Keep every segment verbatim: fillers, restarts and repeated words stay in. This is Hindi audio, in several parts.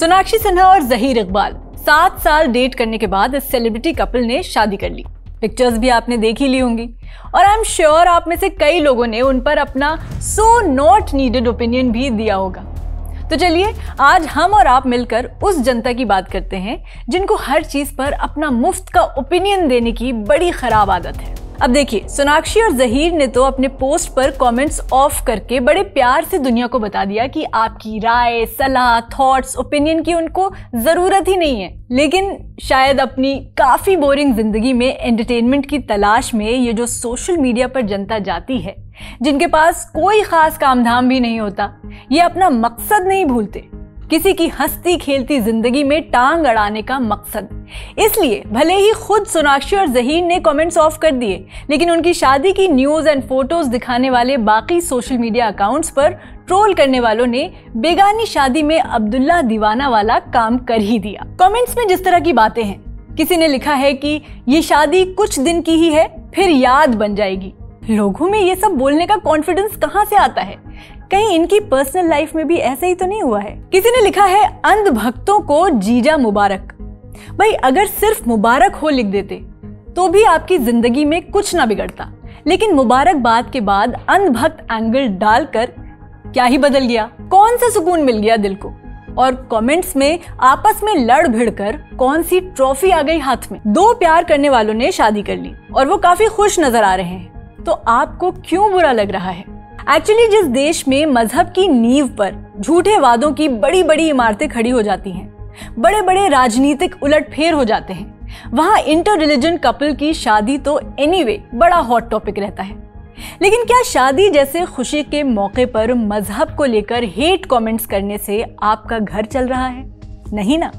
सोनाक्षी सिन्हा और जहीर इकबाल सात साल डेट करने के बाद इस सेलिब्रिटी कपल ने शादी कर ली। पिक्चर्स भी आपने देख ही ली होंगी और आई एम श्योर आप में से कई लोगों ने उन पर अपना सो नॉट नीडेड ओपिनियन भी दिया होगा। तो चलिए आज हम और आप मिलकर उस जनता की बात करते हैं जिनको हर चीज पर अपना मुफ्त का ओपिनियन देने की बड़ी खराब आदत है। अब देखिए, सोनाक्षी और जहीर ने तो अपने पोस्ट पर कमेंट्स ऑफ करके बड़े प्यार से दुनिया को बता दिया कि आपकी राय, सलाह, थॉट्स, ओपिनियन की उनको जरूरत ही नहीं है। लेकिन शायद अपनी काफी बोरिंग जिंदगी में एंटरटेनमेंट की तलाश में ये जो सोशल मीडिया पर जनता जाती है, जिनके पास कोई खास काम धाम भी नहीं होता, ये अपना मकसद नहीं भूलते। किसी की हंसती खेलती जिंदगी में टांग अड़ाने का मकसद। इसलिए भले ही खुद सोनाक्षी और जहीर ने कमेंट्स ऑफ कर दिए, लेकिन उनकी शादी की न्यूज एंड फोटोज दिखाने वाले बाकी सोशल मीडिया अकाउंट्स पर ट्रोल करने वालों ने बेगानी शादी में अब्दुल्ला दीवाना वाला काम कर ही दिया। कमेंट्स में जिस तरह की बातें हैं, किसी ने लिखा है कि ये शादी कुछ दिन की ही है, फिर याद बन जाएगी। लोगों में ये सब बोलने का कॉन्फिडेंस कहाँ से आता है? कहीं इनकी पर्सनल लाइफ में भी ऐसे ही तो नहीं हुआ है। किसी ने लिखा है, अंध भक्तों को जीजा मुबारक। भाई अगर सिर्फ मुबारक हो लिख देते तो भी आपकी जिंदगी में कुछ ना बिगड़ता, लेकिन मुबारकबाद के बाद अंध भक्त एंगल डालकर क्या ही बदल गया? कौन सा सुकून मिल गया दिल को? और कमेंट्स में आपस में लड़ भिड़ कर कौन सी ट्रॉफी आ गई हाथ में? दो प्यार करने वालों ने शादी कर ली और वो काफी खुश नजर आ रहे हैं, तो आपको क्यों बुरा लग रहा है? एक्चुअली जिस देश में मजहब की नींव पर झूठे वादों की बड़ी बड़ी इमारतें खड़ी हो जाती हैं, बड़े बड़े राजनीतिक उलटफेर हो जाते हैं, वहाँ इंटर रिलीजन कपल की शादी तो एनीवे बड़ा हॉट टॉपिक रहता है। लेकिन क्या शादी जैसे खुशी के मौके पर मजहब को लेकर हेट कमेंट्स करने से आपका घर चल रहा है? नहीं ना।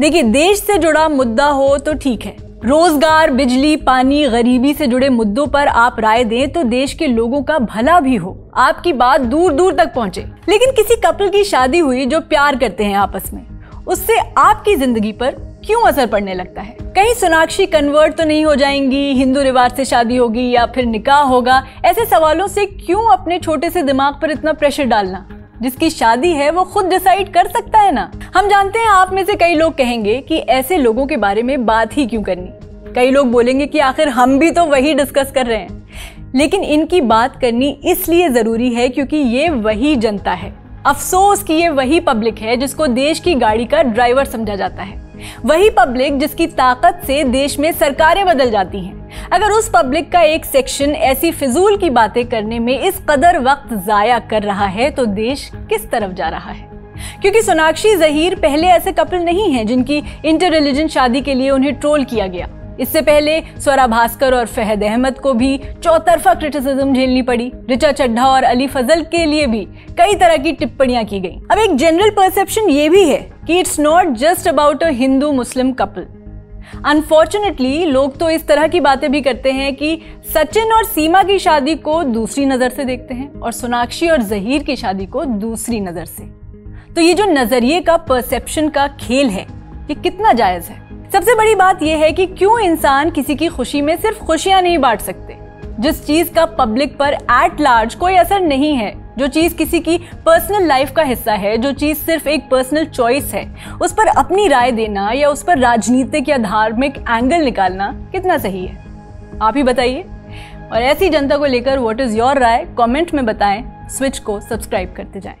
देखिए, देश से जुड़ा मुद्दा हो तो ठीक है, रोजगार, बिजली, पानी, गरीबी से जुड़े मुद्दों पर आप राय दें तो देश के लोगों का भला भी हो, आपकी बात दूर दूर तक पहुंचे। लेकिन किसी कपल की शादी हुई जो प्यार करते हैं आपस में, उससे आपकी जिंदगी पर क्यों असर पड़ने लगता है? कहीं सोनाक्षी कन्वर्ट तो नहीं हो जाएंगी, हिंदू रिवाज से शादी होगी या फिर निकाह होगा? ऐसे सवालों से क्यों अपने छोटे से दिमाग पर इतना प्रेशर डालना? जिसकी शादी है वो खुद डिसाइड कर सकता है ना। हम जानते हैं आप में से कई लोग कहेंगे कि ऐसे लोगों के बारे में बात ही क्यों करनी। कई लोग बोलेंगे कि आखिर हम भी तो वही डिस्कस कर रहे हैं। लेकिन इनकी बात करनी इसलिए जरूरी है क्योंकि ये वही जनता है। अफसोस कि ये वही पब्लिक है जिसको देश की गाड़ी का ड्राइवर समझा जाता है, वही पब्लिक जिसकी ताकत से देश में सरकारें बदल जाती हैं। अगर उस पब्लिक का एक सेक्शन ऐसी फिजूल की बातें करने में इस कदर वक्त जाया कर रहा है तो देश किस तरफ जा रहा है? क्योंकि सोनाक्षी जहीर पहले ऐसे कपल नहीं हैं जिनकी इंटर रिलीजन शादी के लिए उन्हें ट्रोल किया गया। इससे पहले स्वरा भास्कर और फहेद अहमद को भी चौतरफा क्रिटिसिज्म झेलनी पड़ी। रिचा चड्ढा और अली फजल के लिए भी कई तरह की टिप्पणियां की गई। अब एक जनरल परसेप्शन ये भी है कि it's not just about a Hindu Muslim couple. Unfortunately लोग तो इस तरह की बातें भी करते हैं कि सचिन और सीमा की शादी को दूसरी नजर से देखते हैं और सोनाक्षी और जहीर की शादी को दूसरी नजर से। तो ये जो नजरिए का, परसेप्शन का खेल है, ये कितना जायज है? सबसे बड़ी बात यह है कि क्यों इंसान किसी की खुशी में सिर्फ खुशियां नहीं बांट सकते? जिस चीज का पब्लिक पर एट लार्ज कोई असर नहीं है, जो चीज किसी की पर्सनल लाइफ का हिस्सा है, जो चीज सिर्फ एक पर्सनल चॉइस है, उस पर अपनी राय देना या उस पर राजनीतिक या धार्मिक एंगल निकालना कितना सही है? आप ही बताइए। और ऐसी जनता को लेकर व्हाट इज योर राय? कमेंट में बताएं। स्विच को सब्सक्राइब करते जाएं।